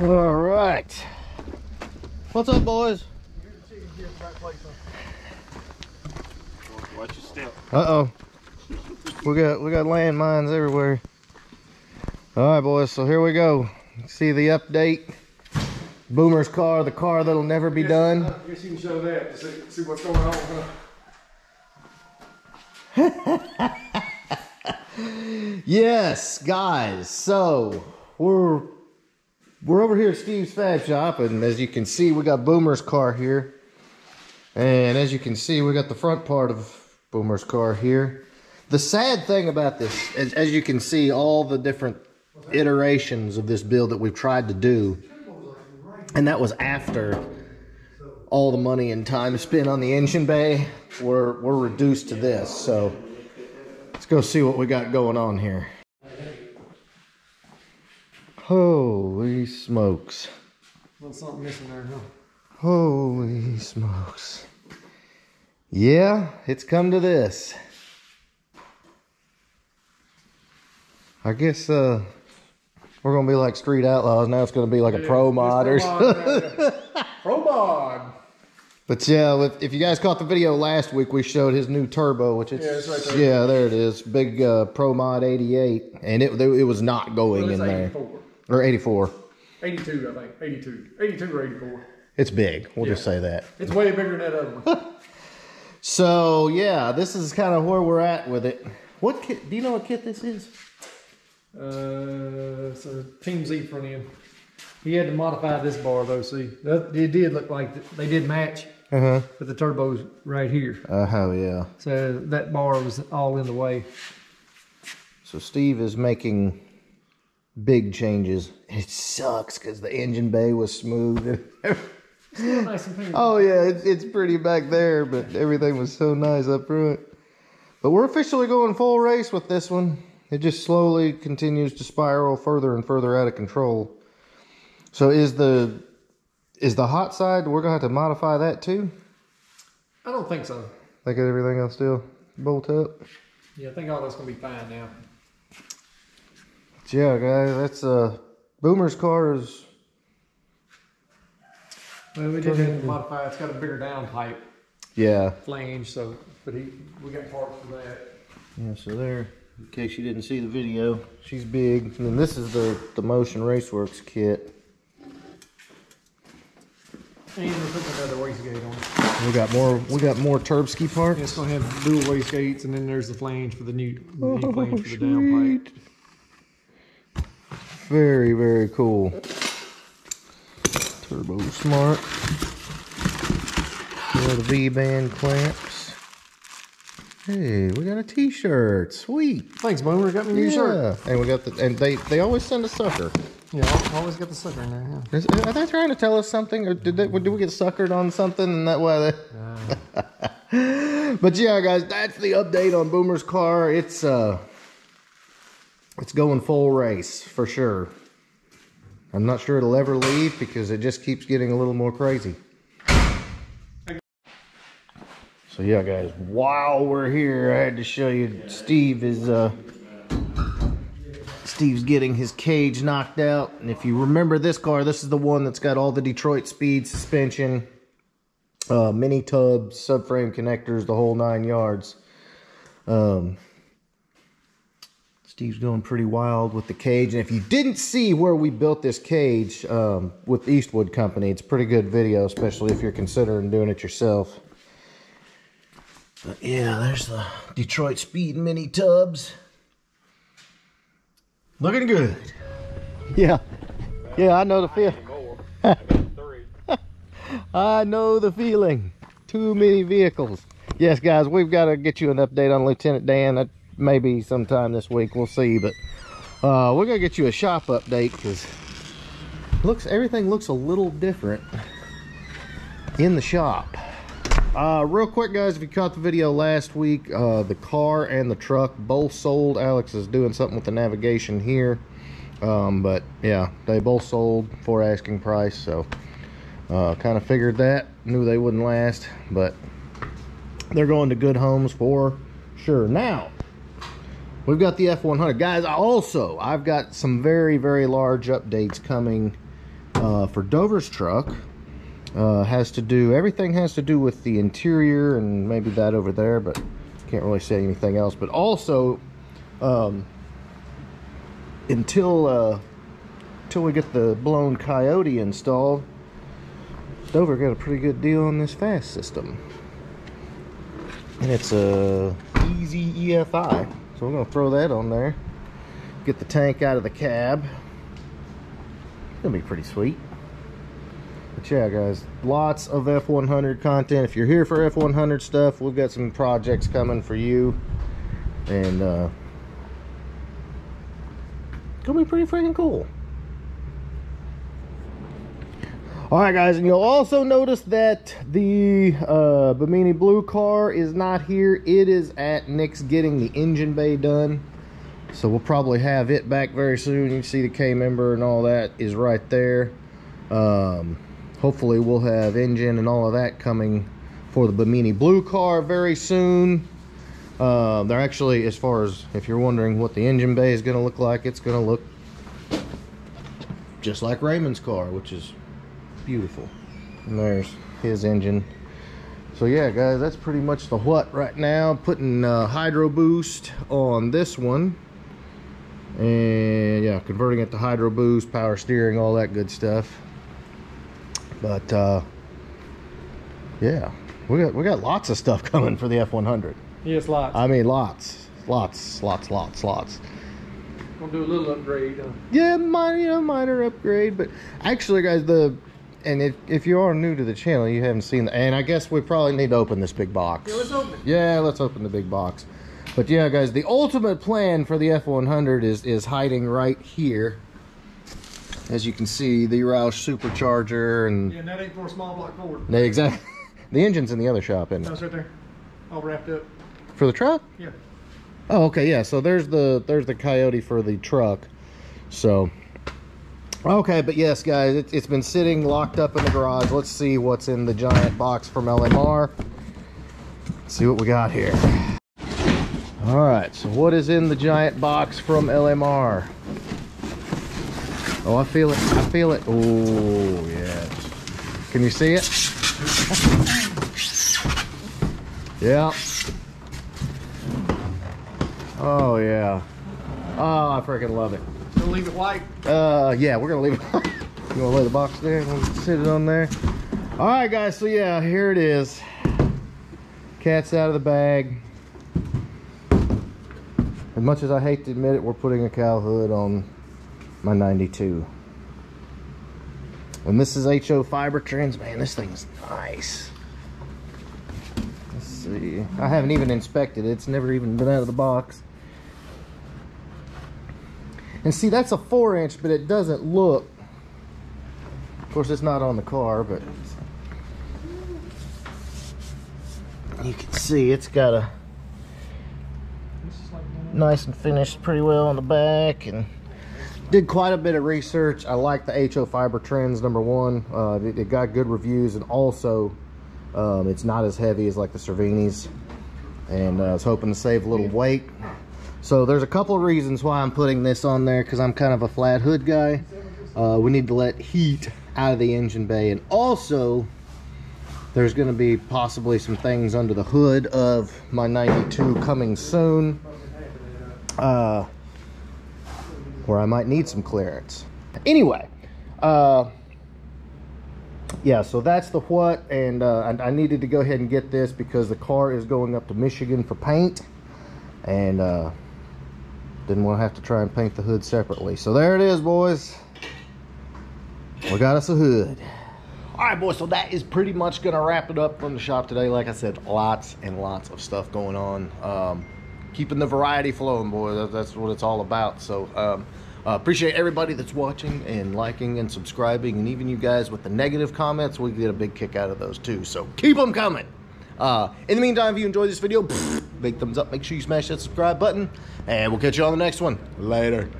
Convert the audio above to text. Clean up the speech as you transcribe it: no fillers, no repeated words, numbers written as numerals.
All right, what's up, boys? Watch your step. Uh-oh. We got landmines everywhere. All right, boys, so here we go. See the update. Boomer's car, the car that'll never be done. I guess you can show that to see what's going on, huh? Yes, guys, so we're over here at Steve's Fab Shop, and as you can see, we got Boomer's car here. And as you can see, we got the front part of Boomer's car here. The sad thing about this, as you can see, all the different iterations of this build that we've tried to do, and that was after all the money and time spent on the engine bay, we're reduced to this. So let's go see what we got going on here. Holy smokes. A little something missing there, huh? Holy smokes. Yeah, it's come to this. I guess we're going to be like Street Outlaws. Now it's going to be like a Pro Mod or something. Pro Mod. But yeah, if you guys caught the video last week, we showed his new turbo, which it's right there. Yeah, there it is. Big Pro Mod 88. And it was not going in 84. There. Or 84. 82, I think. 82. 82 or 84. It's big. We'll just say that. It's way bigger than that other one. So, yeah, this is kind of where we're at with it. What kit? Do you know what kit this is? It's a Team Z front end. He had to modify this bar, though, see. It did look like they did match, but the turbo's right here. Oh, yeah. So that bar was all in the way. So Steve is making big changes. It sucks because the engine bay was smooth. Still nice and clean. Oh, yeah, it's pretty back there, but everything was so nice up front. But we're officially going full race with this one. It just slowly continues to spiral further and further out of control. So is the hot side, we're going to have to modify that too? I don't think so. I think everything else still bolt up? Yeah, I think all that's going to be fine now. But yeah, guys, that's Boomer's car is... Well, we did have to modify it. It's got a bigger down pipe. Yeah. Flange, so, but we got parts for that. Yeah, so there. In case you didn't see the video, she's big. And then this is the Motion Raceworks kit. And we're putting another wastegate on. We got more turbski parts. Yeah, it's gonna have dual wastegates, and then there's the flange for the new flange for the downpipe. Very, very cool. Turbo Smart. The V band clamps. Hey, we got a T-shirt. Sweet. Thanks, Boomer. Got me a new shirt. And we got they always send a sucker. Yeah, always got the sucker in there. Yeah. Are they trying to tell us something, or do we get suckered on something and that way? But yeah, guys, that's the update on Boomer's car. It's going full race for sure. I'm not sure it'll ever leave because it just keeps getting a little more crazy. So yeah, guys, while we're here, I had to show you Steve is Steve's getting his cage knocked out. And if you remember this car, this is the one that's got all the Detroit Speed suspension, mini tubs, subframe connectors, the whole 9 yards. Steve's going pretty wild with the cage. And if you didn't see where we built this cage with Eastwood Company, it's a pretty good video, especially if you're considering doing it yourself. But yeah, there's the Detroit Speed mini tubs. Looking good. Yeah. Yeah, I know the feeling. I know the feeling. Too many vehicles. Yes, guys, we've got to get you an update on Lieutenant Dan. Maybe sometime this week. We'll see. But we're going to get you a shop update because everything looks a little different in the shop. Real quick, guys, if you caught the video last week, the car and the truck both sold. Alex is doing something with the navigation here, but yeah, they both sold for asking price, so kind of figured that, knew they wouldn't last, but they're going to good homes for sure. Now, we've got the F100. Guys, I've got some very, very large updates coming for Dover's truck has to do, everything has to do with the interior and maybe that over there, but can't really say anything else. But also, until we get the blown Coyote installed, Dover got a pretty good deal on this fast system. And it's a easy EFI, so we're gonna throw that on there. Get the tank out of the cab. It'll be pretty sweet. But yeah, guys, lots of F100 content. If you're here for F100 stuff, we've got some projects coming for you, and it's gonna be pretty freaking cool. Alright guys, and you'll also notice that the Bimini blue car is not here. It is at Nick's getting the engine bay done, so we'll probably have it back very soon. You can see the K member and all that is right there. Hopefully we'll have engine and all of that coming for the Bimini blue car very soon. They're actually, as far as if you're wondering what the engine bay is going to look like, it's going to look just like Raymond's car, which is beautiful. And there's his engine. So yeah guys, that's pretty much the what right now. Putting hydro boost on this one, and yeah, converting it to hydro boost, power steering, all that good stuff. But yeah, we got lots of stuff coming for the F100. Yes, lots. I mean lots. We'll do a little upgrade, huh? Yeah, minor upgrade. But actually guys, if you are new to the channel, you haven't seen the, and I guess we probably need to open this big box. Yeah, let's open it. Yeah, let's open the big box. But yeah, guys, the ultimate plan for the F100 is hiding right here. As you can see, the Roush supercharger and... Yeah, and that ain't for a small block Ford. Yeah, exactly. The engine's in the other shop, isn't it? No, it's right there. All wrapped up. For the truck? Yeah. Oh, okay, yeah. So there's the Coyote for the truck. So... okay, but yes guys, it's been sitting locked up in the garage. Let's see what's in the giant box from LMR. Let's see what we got here. Alright, so what is in the giant box from LMR? Oh, I feel it. I feel it. Oh yes. Can you see it? Yeah. Oh yeah. Oh, I freaking love it. Leave it white. Yeah, we're gonna leave it. You wanna lay the box there? We'll sit it on there. All right, guys. So yeah, here it is. Cat's out of the bag. As much as I hate to admit it, we're putting a cow hood on my 92. And this is HO Fiber Trends. Man, this thing's nice. Let's see. I haven't even inspected it. It's never even been out of the box. And see, that's a 4-inch, but it doesn't look. Of course, it's not on the car, but you can see it's got a nice and finished pretty well on the back. And did quite a bit of research. I like the HO Fiber Trends, number one. It got good reviews, and also it's not as heavy as like the Cervinis. And I was hoping to save a little weight. So there's a couple of reasons why I'm putting this on there, because I'm kind of a flat hood guy. We need to let heat out of the engine bay, and also there's going to be possibly some things under the hood of my 92 coming soon, where I might need some clearance. Anyway, yeah, so that's the what, and I needed to go ahead and get this because the car is going up to Michigan for paint, and then we'll have to try and paint the hood separately. So there it is, boys. We got us a hood. All right, boys, so that is pretty much gonna wrap it up from the shop today. Like I said, lots and lots of stuff going on. Keeping the variety flowing, boys. That's what it's all about. So appreciate everybody that's watching and liking and subscribing, and even you guys with the negative comments. We get a big kick out of those too, so keep them coming. In the meantime, if you enjoyed this video, big thumbs up, make sure you smash that subscribe button, and we'll catch you on the next one. Later.